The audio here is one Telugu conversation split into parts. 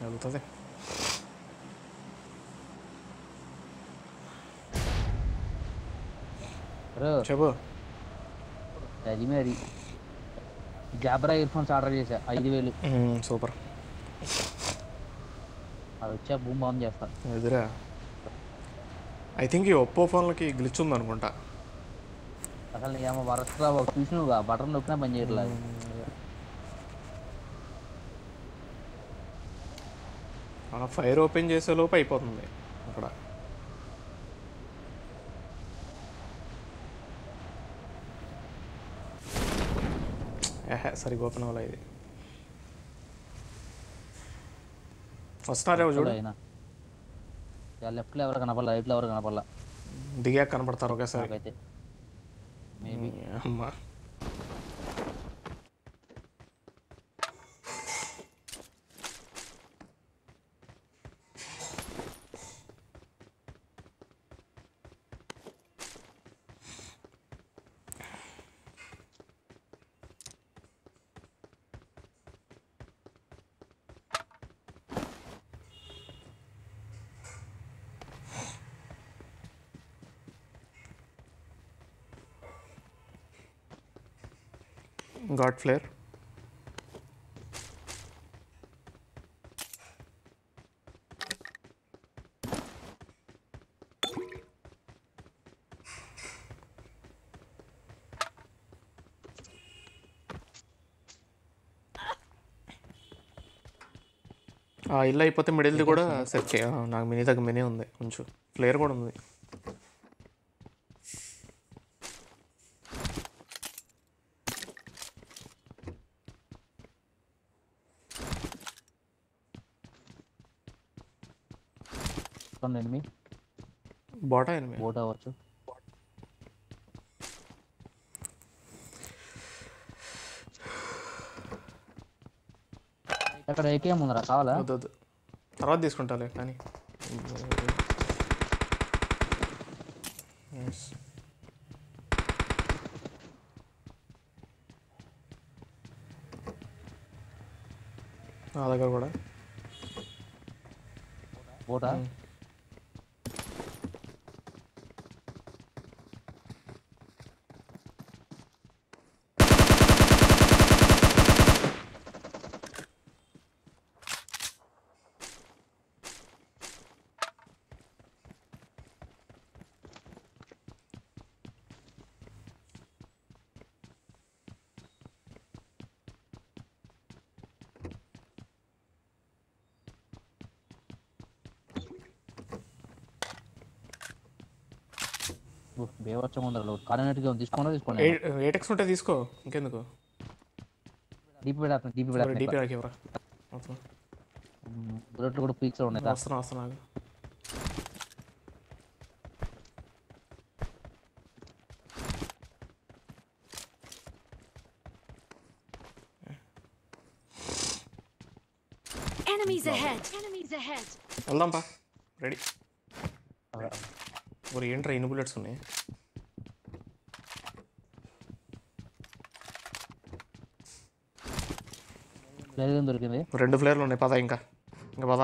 なるほどね。شباب جماري جابرا ايرفونس ఆర్డర్ చేశా 5000 సూపర్ అచ్చా బూమ్ బామ్ చేస్తా ఎదురా ఐ థింక్ ఈ Oppo ఫోన్ లకి గ్లిచ్ ఉంది అనుకుంటా అసలు ఏమ వరస్ట్రా చూసినోగా బటన్ నొక్కినా పని చేయట్లా ఆ ఫైర్ ఓపెన్ చేసే లోపు అయిపోతుంది అక్కడ సరిగా ఓపెన్ అవ్వాలి ఇది వస్తారేమో చూడు యా లెఫ్ట్ లో ఎవరు కనపడలా రైట్ లో ఎవరు కనపడలా దిగా కనపడతారు ఒకేసారి అయితే మేబీ అమ్మా got flare illa ipote middle di kuda set cheya naaku mini daga mini undi konchu flare kuda undi enemy bota enemy bota avachu ikkada ekm undara kavala odu tarvata iskuntale kani yes alaga kuda bota బేవర్చం ఉండరలో కారణట్ గా తీసుకోనా తీసుకోనా 8x ఉంటే తీసుకో ఇంకెందుకు డీపీ పెడతా కెమెరా అవసరం బుల్లెట్ కూడా పీక్స్ ఉన్నాయి అవసరం అవసరం ఆగు enemies ahead వెళ్దాం పా రెడీ और ये ट्रेन बुलेट्स ఉన్నాయి ఫ్లేర్ గన్ దొరికింది రెండు ఫ్లేర్లు ఉన్నాయి పద ఇంకా ఇంకా పద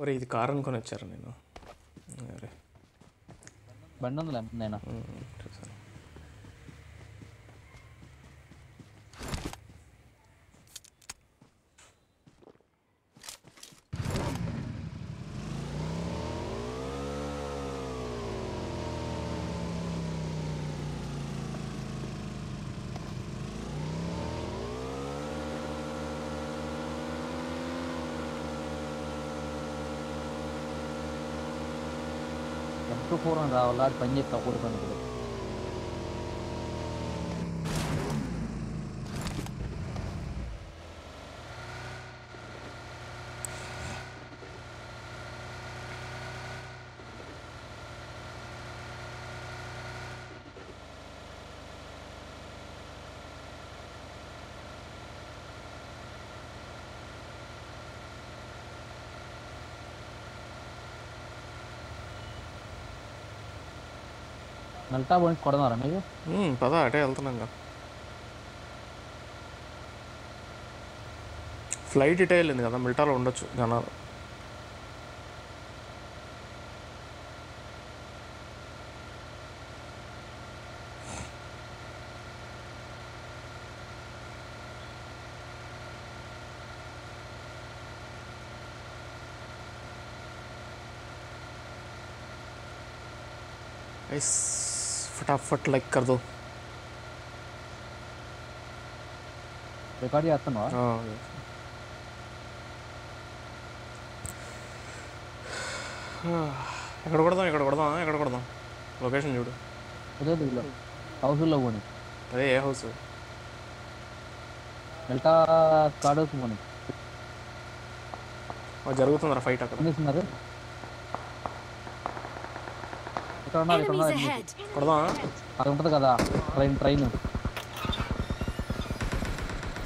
ఒరే ఇది కార్ అనుకొని వచ్చారు నేను అరే బండి ఉందిలే నేనా 2-4 రావాల అది పని చేస్తా కొడుకుని Malta won't cut on a major. Pada, tell the flight detail in the other Malta on the Nice. फटाफट लाइक कर दो रिकॉर्ड आता ना हां ఎక్కడ కొడదాం లొకేషన్ చూడు అదే దిగులో హౌస్ లో పోని అదే ఏ హౌస్ డెల్టా స్క్వాడ్ హౌస్ పోని ఆ జరుగుతుందరా ఫైట్ అక్కడ నిస్తున్నారు Train.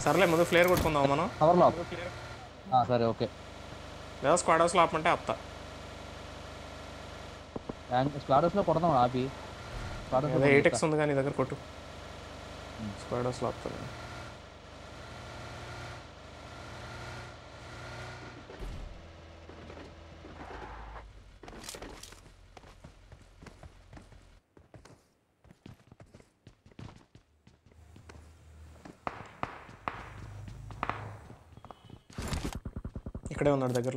Sarle, mother flare would come down. Our love. Ah, sorry, okay. There's squad of slap and tap. And squad of slap or no, Abi. Squad of the 8x on the gun is a good squad of slap. There is a guy here.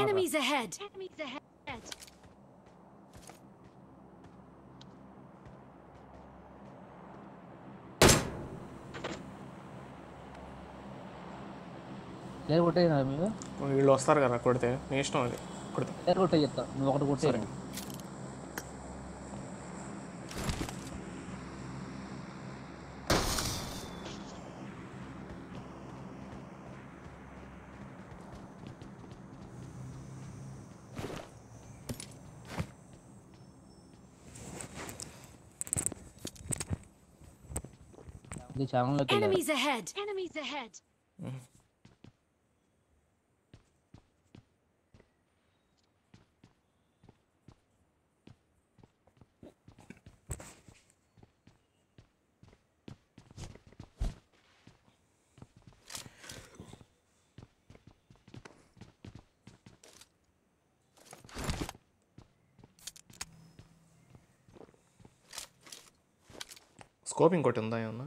Enemies ahead! What is it? You lost her. You Enemies ahead. Scoping got in there, no?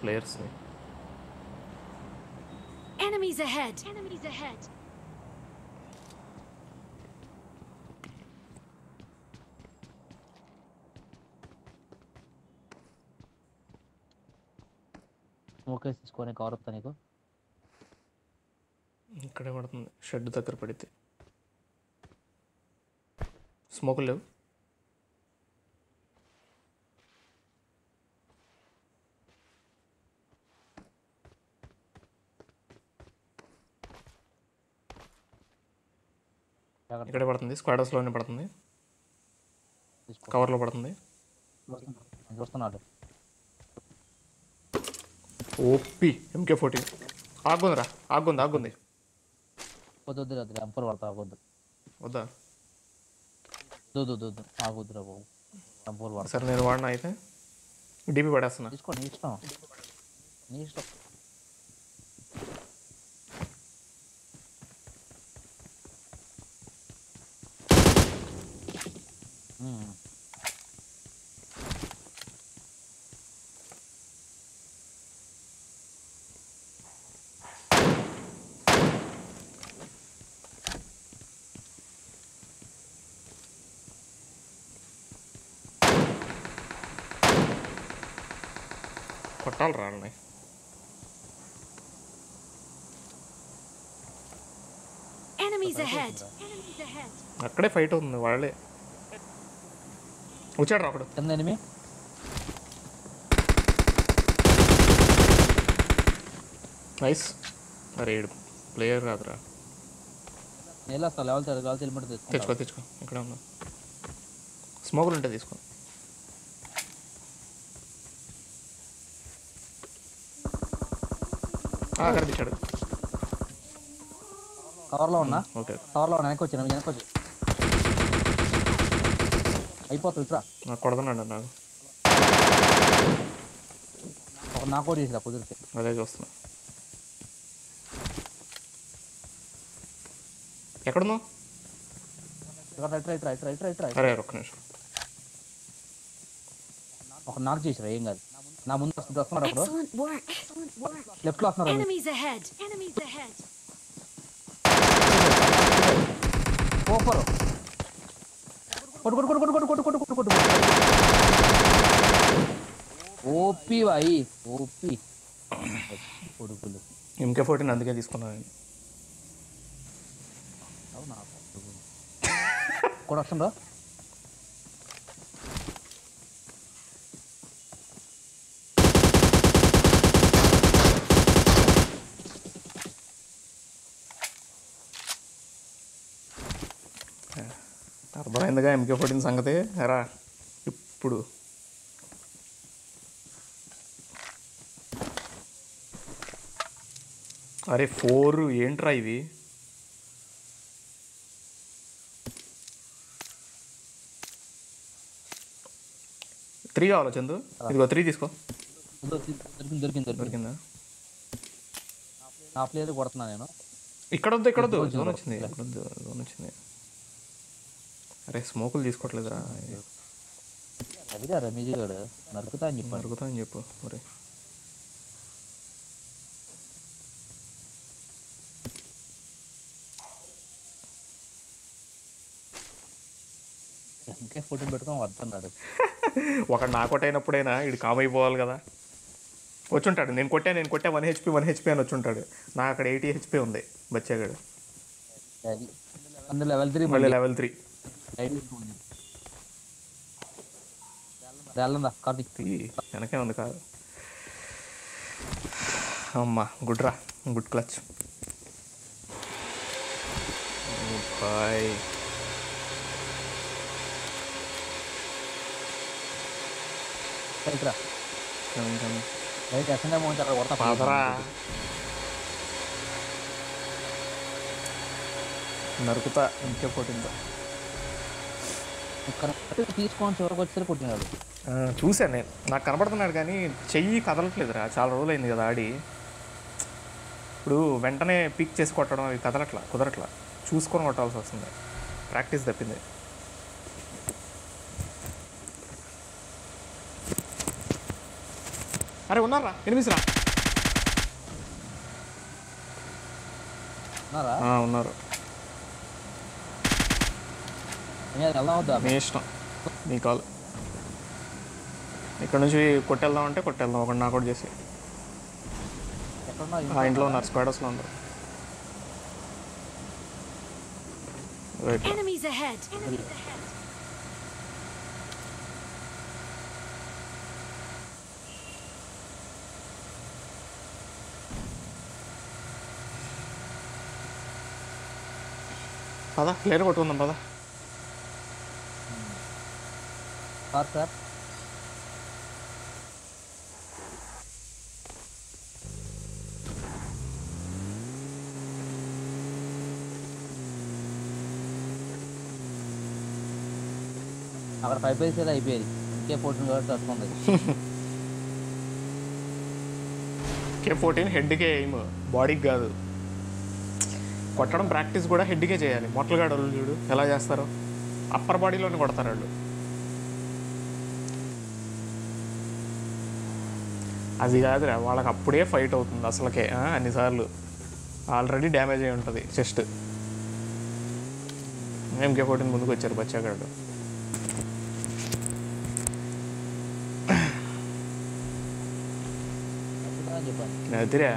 Players. Enemies ahead. Okay, this is going to go up. Shed the carpet. Smoke live. ఇక్కడ పడుతుంది స్క్వాడర్స్ లోనే పడుతుంది కవర్ లో పడుతుంది చూస్తున్నాడు ఓపి MK14 ఆగుంది వద్దురా అంపర్ వడతా వద్దు ఆగుద్రా బాబు అంపర్ వడ సరే నేను వాడనా అయితే డిపి పడేస్తున్నా తీసుకో నీ ఇష్టం Knee stop. All right. Enemies ahead. Enemies ahead. Akkade fight undu vaale. Uchadra akkadu. Enna enemy? Nice. Raid player adra. Ella sa level thargal telmadu tesko. Tesko tesko. Ikkada undu. Smoke unte tesko. ఆగర్ బిచడు కవర్ లో ఉన్నా ఓకే కవర్ లో నాకు వచ్చేన నాకు వచ్చే అయిపోతుందిరా నాకు కొడదనండి నాకు ఒక నాకు రీసలా కుదిరితే అదే చూస్తున్నా ఎక్కడ ఉన్నావు ట్రై అరే ఒక నిమిషం ఒక నాకు చేసిరా ఏం కాదు నా ముందు వస్తుంది వస్తున్నాడు అప్పుడు లెఫ్ట్ లో వస్తున్నాడు ఎనిమీస్ అహెడ్ ఓపర్ కొట్టు ఓపి వాయి ఓపి కొడుకులు MK14 అందుకే తీసుకున్నాను అవునా కొడొస్తుందా అర్థమైందిగా MK14 సంగతి ఎరా ఇప్పుడు అరే 4 ఏంట్రా ఇవి త్రీ కావాలా చందు ఇదిగో 3 తీసుకో దొరికిందా నా ప్లేయర్ కొడుతున్నా నేను ఇక్కడొద్దు ఇక్కడొద్దు జోన్ వచ్చింది ఇక్కడొద్దు జోన్ వచ్చింది అరే స్మోకులు తీసుకోవట్లేదురా అదిరా రమేష్ గారు నరుకుతా అని చెప్పు మరి ఇంకే ఫోటో పెట్టుకోం వద్దన్నాడు ఒకటి నా కొట్టైనప్పుడైనా ఇది కామ్ అయిపోవాలి కదా వచ్చుంటాడు నేను కొట్టా 1 HP అని వచ్చుంటాడు నా అక్కడ 80 HP ఉంది బచ్చేగాడు అందులో లెవెల్ 3 వెనకే ఉంది కాదు అమ్మా గుడ్రా గుడ్ క్లచ్ బాయ్ నరుకుతా ఇంకే కొట్టిందా తీసుకోని చివరికి వచ్చేసరికి కొట్టినాడు చూసాను నేను నాకు కనబడుతున్నాడు కానీ చెయ్యి కదలట్లేదురా చాలా రోజులైంది కదా ఆడి ఇప్పుడు వెంటనే పిక్ చేసి కొట్టడం అవి కుదరట్లా చూసుకొని కొట్టాల్సి వస్తుంది ప్రాక్టీస్ తప్పింది అరే ఉన్నారా ఉన్నారు మీ కాల్ ఇక్కడ నుంచి కొట్టేద్దాం అంటే కొట్టేద్దాం ఒకటి నాకు కూడా చేసి ఇంట్లో ఉన్నారు స్క్వాడర్స్లో ఉన్నారు పదా క్లియర్ కొట్టుకుందాం పదా और सर अगर 5 पे से आईपीएल के पोर्टन का टच होता है K14 head aim, body gadu. Kottadam practice kuda head ke cheyali. Mortal guard allu chudu ela chestaro. Upper body lone kodtaru allu. Adi gadra vallaku appude fight avutundi asalake anni saarlu. Already damage ayi untadi chest. Mk14 munduku vacharu bachagadu. Nadira.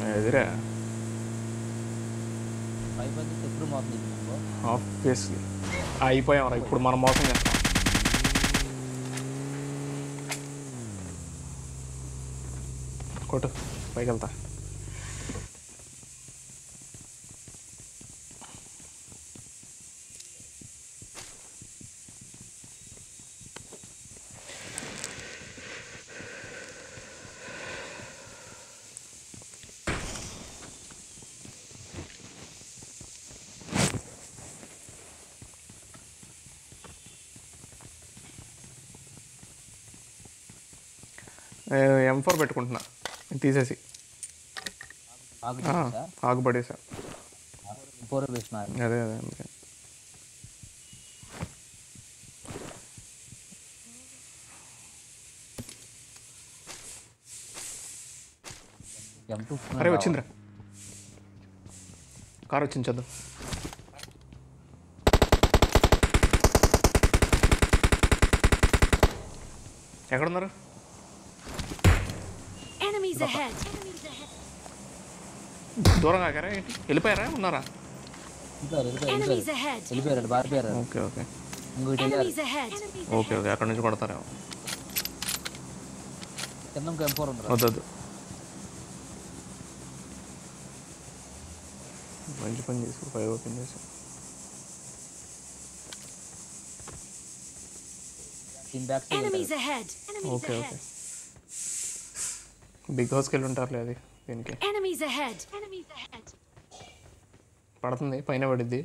Nadira. Obviously. I pay or I put my mouth in it. Go to Paikalta. M4 పెట్టుకుంటున్నా తీసేసి ఆగుపడేసా అదే అదే అరే వచ్చిందిరా కారు వచ్చింది చదువు ఎక్కడున్నారు దూరంగా కరే వెళ్ళిపోయారా ఉన్నారా ఓకే ఓకే ఓకే ఓకే అక్కడ నుంచి కొడతారా వద్దు మంచి పని చేసుకో ఫైవ్ ఓపెన్ చేసి ఓకే ఓకే బిగ్ హౌస్కి వెళ్ళి ఉంటారులే అది దీనికి Enemies ahead. పడుతుంది పైన పడిద్ది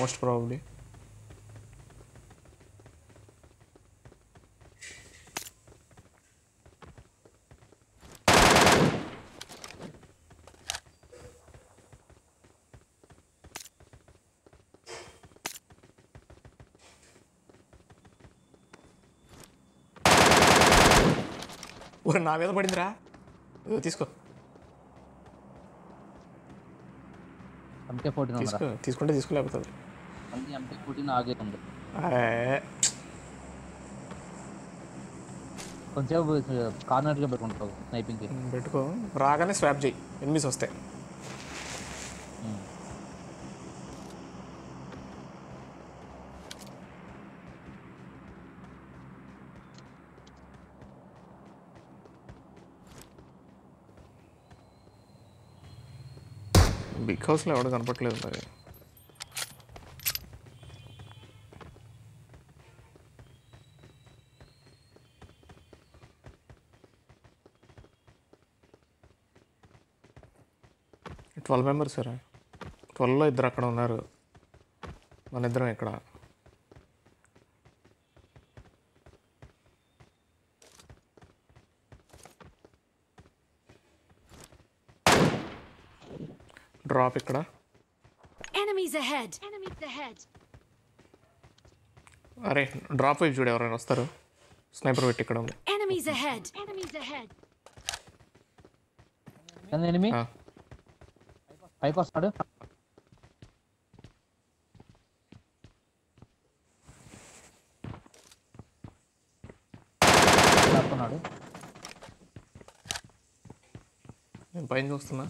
మోస్ట్ ప్రాబబ్లీ ఒక నా మీద పడిందిరా తీసుకో తీసుకుంటే తీసుకోలేకపోతుంది పెట్టుకో రాగానే స్వాప్ చేయి ఎనిమిస్ వస్తాయి బిగ్ హౌస్లో ఎవడో కనపట్లేదు మరి ట్వెల్వ్ మెంబర్స్ సరే 12లో ఇద్దరు అక్కడ ఉన్నారు మన ఇద్దరం ఇక్కడ డ్రాప్ ఇక్కడ Enemies ahead. అరే డ్రాప్ వైపు చూడు ఎవరైనా వస్తారు స్నైపర్ పెట్టి ఇక్కడ ఉంది Enemies ahead. ఎన్ని ఎనిమి పైకి వస్తాడు నేను పైన చూస్తున్నా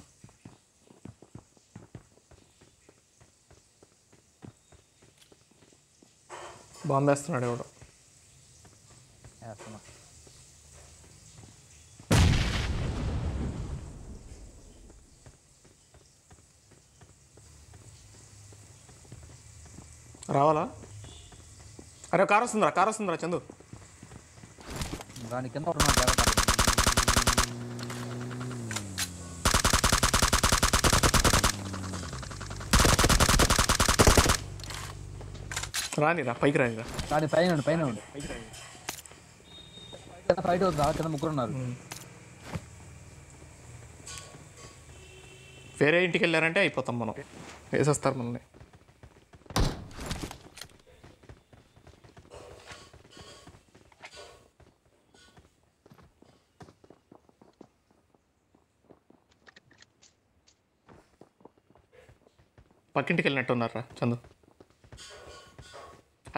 బాంబేస్తున్నాడు ఎవడో రావాలా అరే కారు వస్తుందిరా చందు దాని కింద Ranira, Pike Ranira. That is Pine. The fight was dark and the Mukurna. Very integral and I put them on. It's a thermal. Packet kill net on her, Chandu.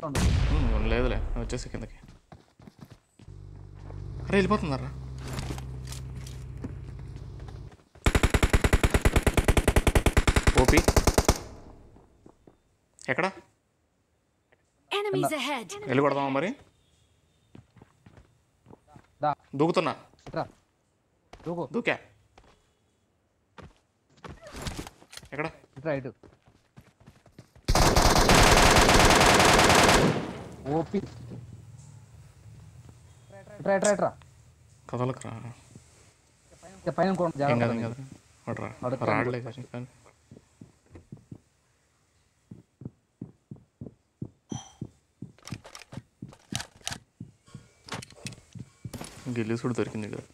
No, just a second. Really, what? OP. Ekada? Enemies ahead. Elgodamari? Dukutana. Duka. Try to OP. Try. Kavalakra. The pine cone jam. What rad like a Gillis would work in the dirt.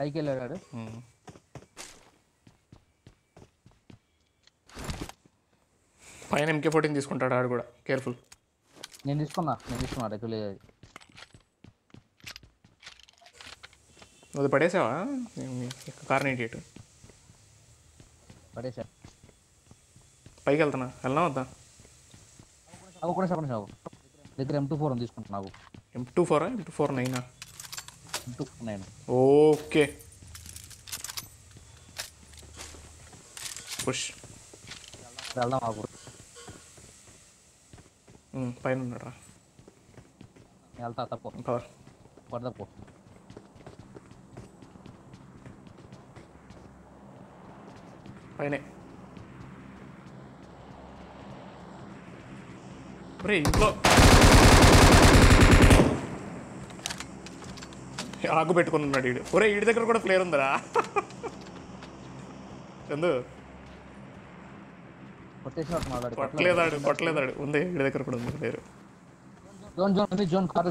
I kill her. I am Mk14 this contract. Careful. I am M249. Okay. Push. Pine Nara. Alta Tapo. Power. What the po? Pine. Pray, block. I go bet on Reddit. Pray, the girl got a player on the What leather? One day, they could not be there. John Carter.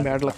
Bad luck.